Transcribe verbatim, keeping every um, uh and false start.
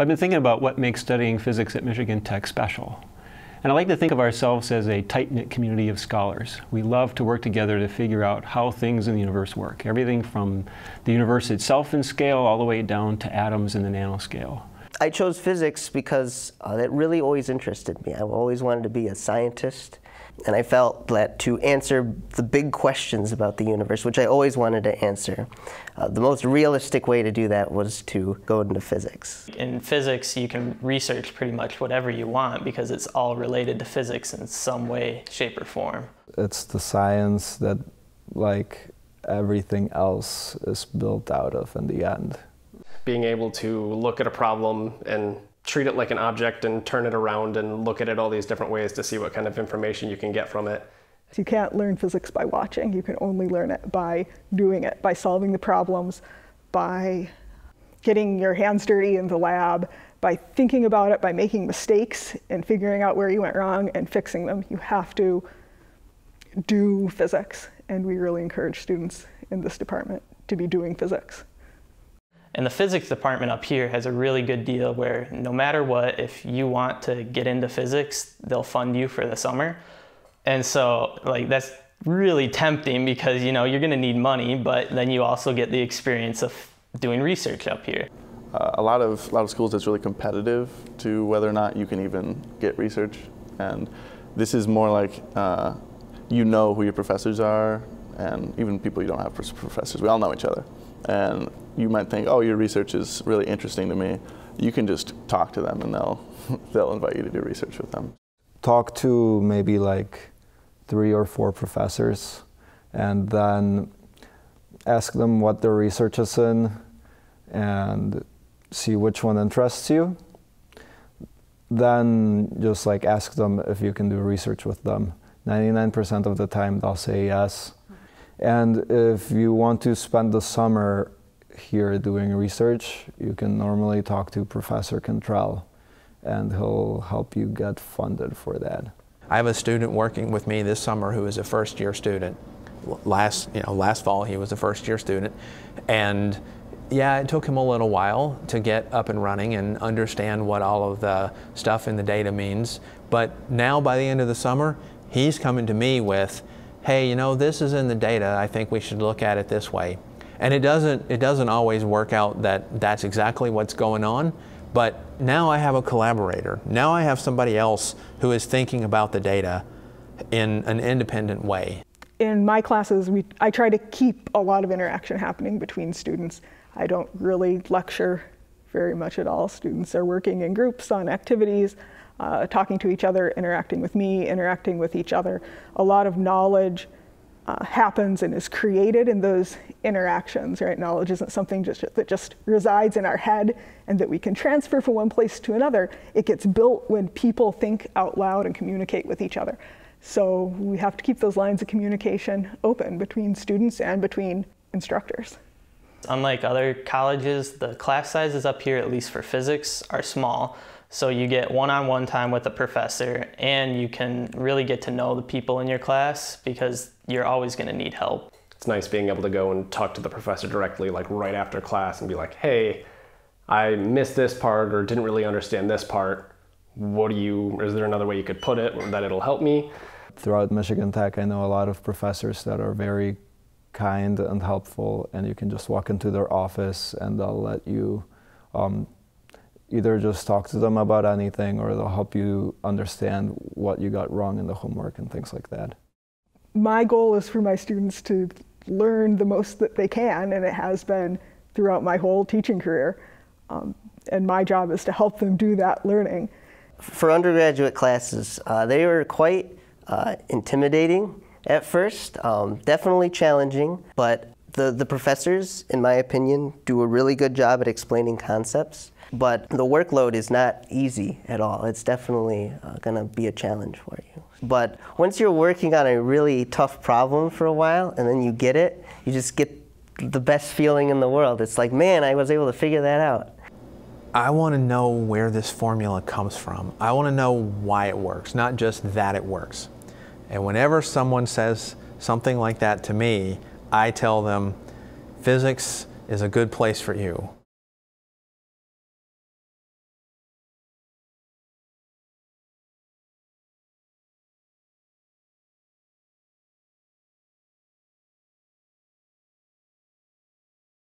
Well, I've been thinking about what makes studying physics at Michigan Tech special. And I like to think of ourselves as a tight-knit community of scholars. We love to work together to figure out how things in the universe work, everything from the universe itself in scale all the way down to atoms in the nanoscale. I chose physics because uh, it really always interested me. I've always wanted to be a scientist, and I felt that to answer the big questions about the universe, which I always wanted to answer, uh, the most realistic way to do that was to go into physics. In physics, you can research pretty much whatever you want because it's all related to physics in some way, shape, or form. It's the science that, like, everything else is built out of in the end. Being able to look at a problem and treat it like an object and turn it around and look at it all these different ways to see what kind of information you can get from it. You can't learn physics by watching. You can only learn it by doing it, by solving the problems, by getting your hands dirty in the lab, by thinking about it, by making mistakes and figuring out where you went wrong and fixing them. You have to do physics, and we really encourage students in this department to be doing physics. And the physics department up here has a really good deal where no matter what, if you want to get into physics, they'll fund you for the summer. And so, like, that's really tempting because, you know, you're going to need money, but then you also get the experience of doing research up here. Uh, a lot of, a lot of schools, it's really competitive to whether or not you can even get research. And this is more like, uh, you know who your professors are, and even people you don't have for professors. We all know each other. And you might think, oh, your research is really interesting to me. You can just talk to them and they'll, they'll invite you to do research with them. Talk to maybe like three or four professors and then ask them what their research is in and see which one interests you. Then just like ask them if you can do research with them. ninety-nine percent of the time they'll say yes. And if you want to spend the summer here doing research, you can normally talk to Professor Cantrell, and he'll help you get funded for that. I have a student working with me this summer who is a first-year student. Last, you know, last fall he was a first-year student, and yeah, it took him a little while to get up and running and understand what all of the stuff in the data means. But now, by the end of the summer, he's coming to me with, hey, you know, this is in the data, I think we should look at it this way. And it doesn't, it doesn't always work out that that's exactly what's going on, but now I have a collaborator. Now I have somebody else who is thinking about the data in an independent way. In my classes, we, I try to keep a lot of interaction happening between students. I don't really lecture very much at all. Students are working in groups on activities. Uh, talking to each other, interacting with me, interacting with each other. A lot of knowledge uh, happens and is created in those interactions, right? Knowledge isn't something just, that just resides in our head and that we can transfer from one place to another. It gets built when people think out loud and communicate with each other. So we have to keep those lines of communication open between students and between instructors. Unlike other colleges, the class sizes up here, at least for physics, are small. So you get one-on-one time with a professor, and you can really get to know the people in your class because you're always going to need help. It's nice being able to go and talk to the professor directly, like right after class, and be like, hey, I missed this part or didn't really understand this part. What do you, is there another way you could put it that it'll help me? Throughout Michigan Tech, I know a lot of professors that are very kind and helpful, and you can just walk into their office and they'll let you um, either just talk to them about anything, or they'll help you understand what you got wrong in the homework and things like that. My goal is for my students to learn the most that they can, and it has been throughout my whole teaching career. Um, and my job is to help them do that learning. For undergraduate classes, uh, they were quite uh, intimidating at first, um, definitely challenging, but the, the professors, in my opinion, do a really good job at explaining concepts. But the workload is not easy at all. It's definitely uh, going to be a challenge for you. But once you're working on a really tough problem for a while and then you get it, you just get the best feeling in the world. It's like, man, I was able to figure that out. I want to know where this formula comes from. I want to know why it works, not just that it works. And whenever someone says something like that to me, I tell them, physics is a good place for you.